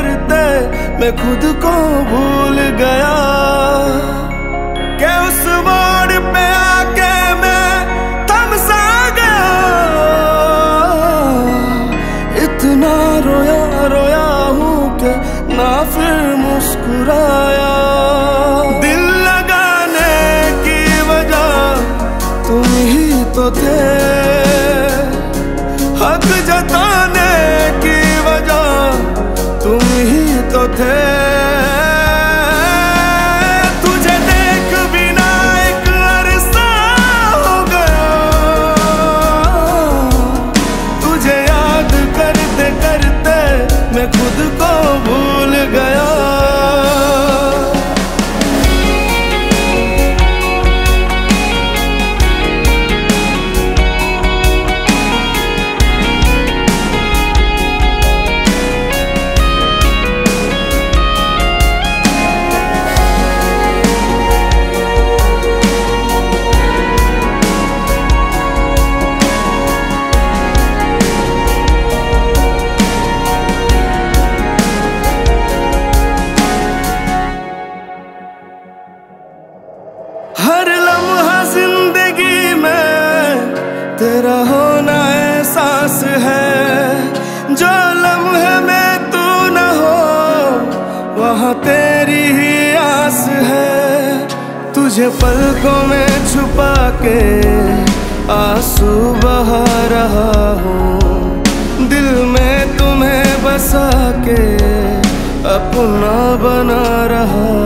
करते मैं खुद को भूल गया के उस मोड़ पे आके मैं थम सा गया। इतना रोया रोया हूँ कि ना फिर मुस्कुराया। दिल लगाने की वजह तुम ही तो थे, हक जताने की वजह तुम ही तो थे। तुझे देख बिना एक अरसा हो गया, तुझे याद करते करते मैं खुद को भूल गया। हर लम्हा जिंदगी में तेरा होना एहसास है, जो लम्हे में तू न हो वहाँ तेरी ही आस है। तुझे पलकों में छुपा के आंसू बहा रहा हूँ, दिल में तुम्हें बसा के अपना बना रहा हूँ।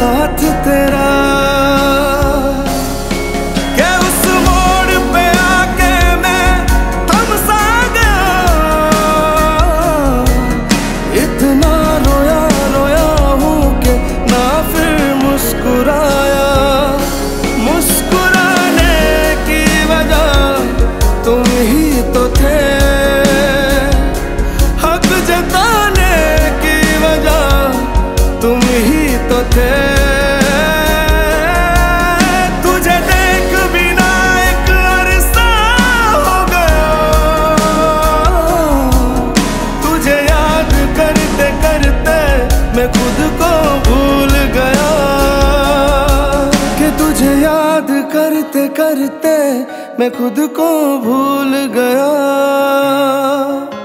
साथ तेरा के उस मोड़ पे आके मैं थम सा गया। इतना रोया रोया हूँ कि ना फिर मुस्कुराया। मुस्कुराने की वजह तुम ही तो थे, हक जताने की वजह तुम ही तो थे। तुझे देख बिना एक अरसा हो गया, तुझे याद करते करते मैं खुद को भूल गया। कि तुझे याद करते करते मैं खुद को भूल गया।